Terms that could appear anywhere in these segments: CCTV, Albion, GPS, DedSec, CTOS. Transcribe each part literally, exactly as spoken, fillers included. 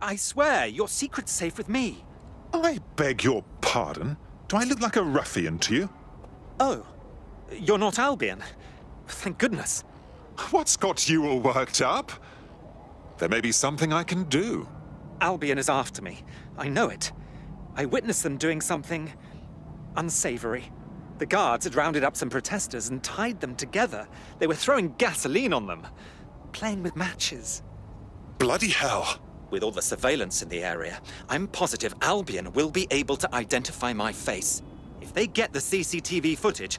I swear, your secret's safe with me. I beg your pardon? Do I look like a ruffian to you? Oh, you're not Albion. Thank goodness. What's got you all worked up? There may be something I can do. Albion is after me. I know it. I witnessed them doing something unsavory. The guards had rounded up some protesters and tied them together. They were throwing gasoline on them, playing with matches. Bloody hell. With all the surveillance in the area, I'm positive Albion will be able to identify my face. If they get the C C T V footage,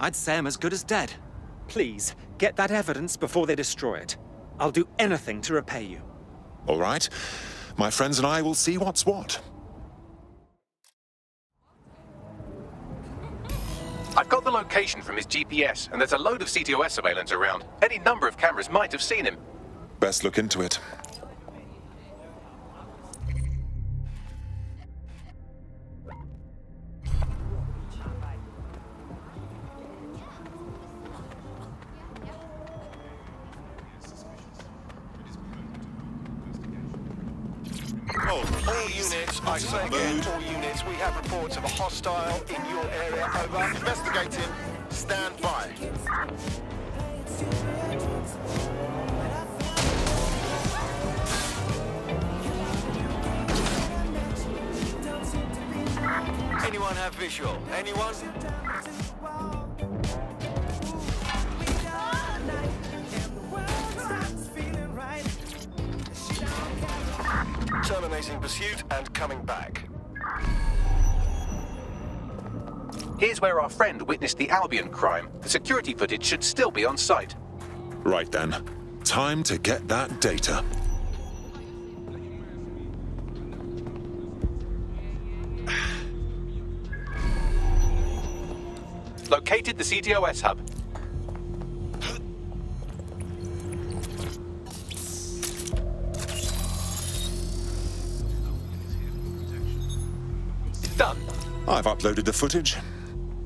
I'd say I'm as good as dead. Please, get that evidence before they destroy it. I'll do anything to repay you. All right. My friends and I will see what's what. I've got the location from his G P S, and there's a load of C T O S surveillance around. Any number of cameras might have seen him. Best look into it. I say again, all units, we have reports of a hostile in your area, over. Investigating. Stand by. Anyone have visual? Anyone? Terminating pursuit and coming back. Here's where our friend witnessed the Albion crime. The security footage should still be on site. Right then. Time to get that data. Located the C T O S hub. Done. I've uploaded the footage.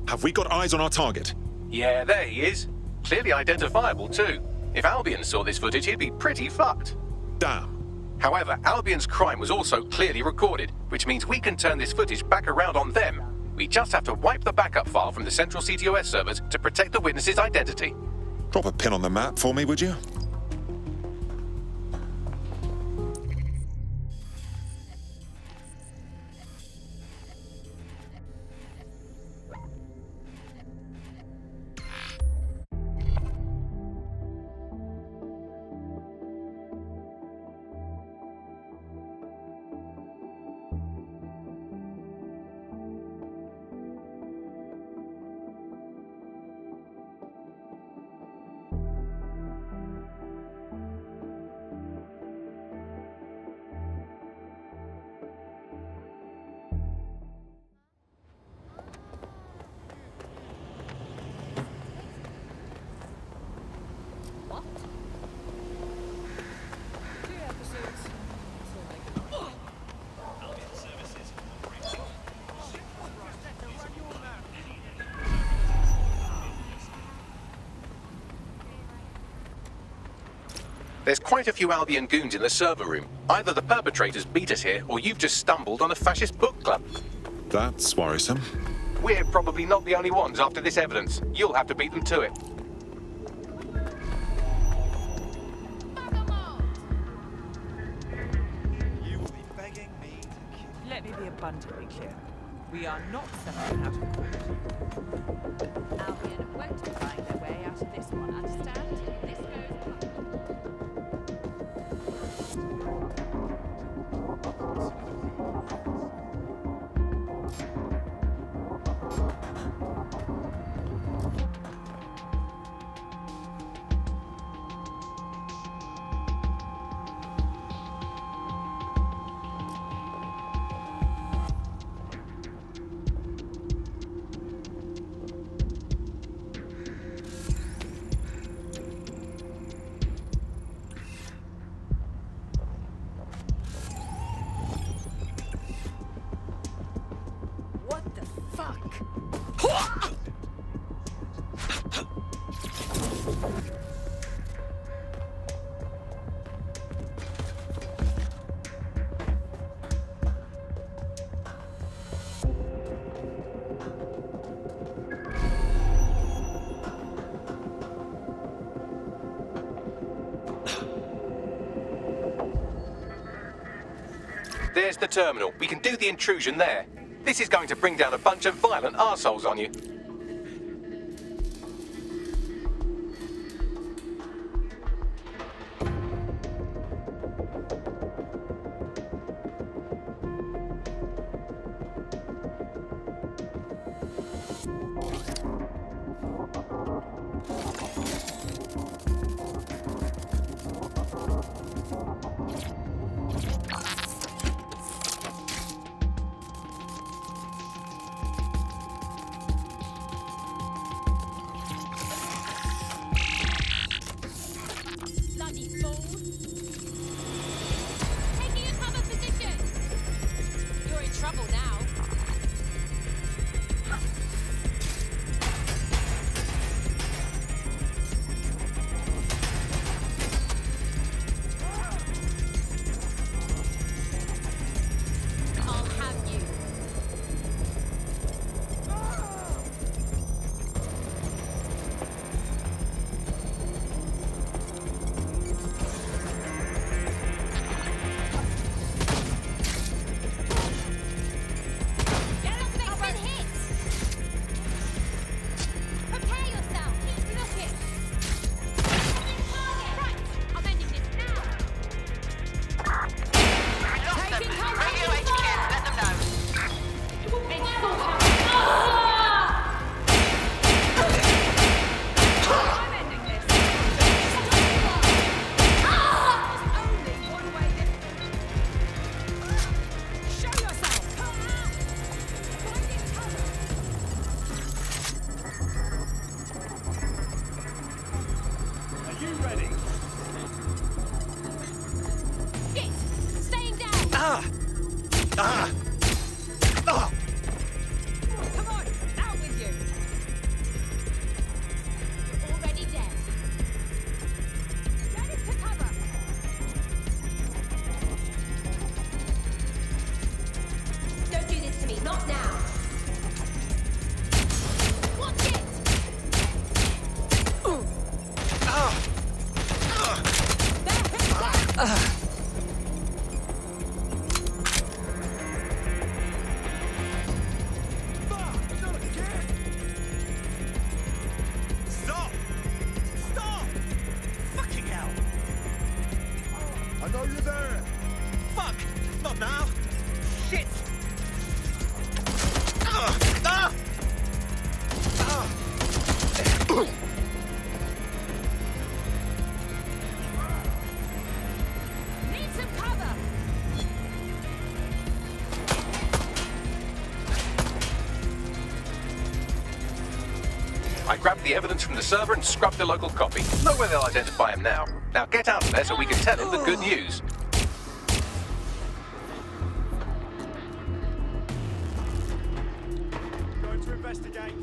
Have we got eyes on our target? Yeah, there he is. Clearly identifiable too. If Albion saw this footage, he'd be pretty fucked. Damn. However, Albion's crime was also clearly recorded, which means we can turn this footage back around on them. We just have to wipe the backup file from the central C T O S servers to protect the witness's identity. Drop a pin on the map for me, would you? There's quite a few Albion goons in the server room. Either the perpetrators beat us here, or you've just stumbled on a fascist book club. That's worrisome. We're probably not the only ones after this evidence. You'll have to beat them to it. You will be begging me to kill. Let me be abundantly clear. We are not settling out of court. Albion won't be buying their way out of this one, understand? This goes... There's the terminal. We can do the intrusion there. This is going to bring down a bunch of violent arseholes on you. Grabbed the evidence from the server and scrubbed the local copy. No way they'll identify him now. Now get out of there so we can tell him the good news. Going to investigate.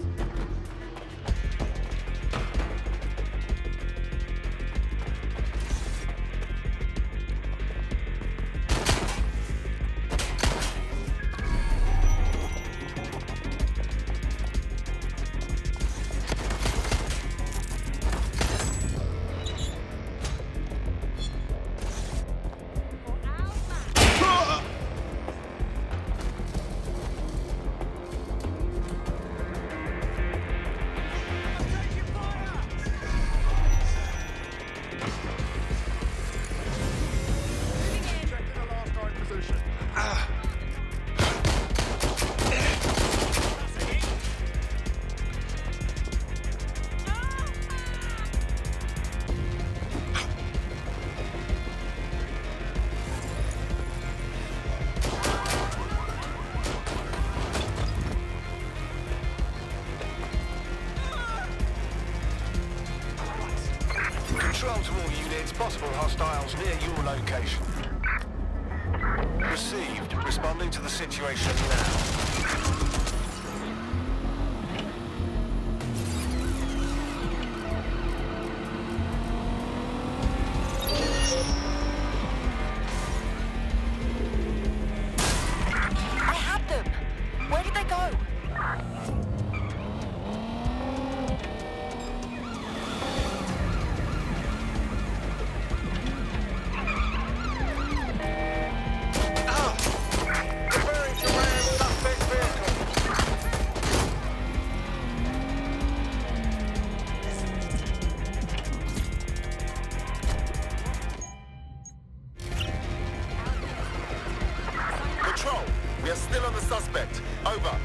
Oh! Over.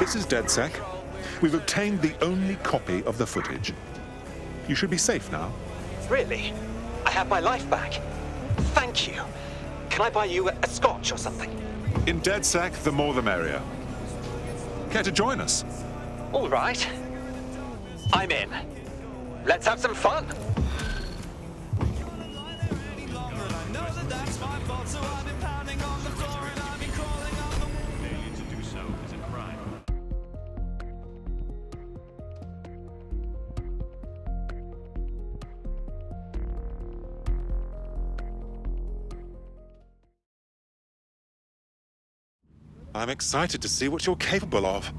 This is DedSec. We've obtained the only copy of the footage. You should be safe now. Really? I have my life back. Thank you. Can I buy you a, a scotch or something? In DedSec, the more the merrier. Care to join us? All right. I'm in. Let's have some fun. I'm excited to see what you're capable of.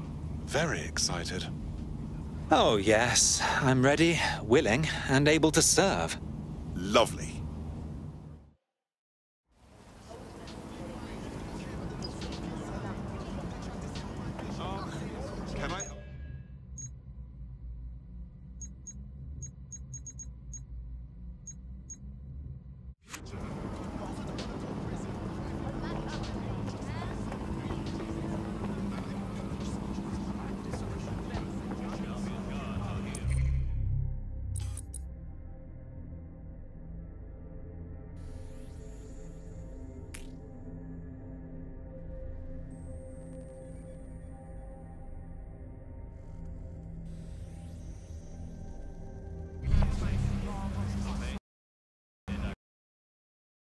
Very excited. Oh yes, I'm ready, willing, and able to serve. Lovely.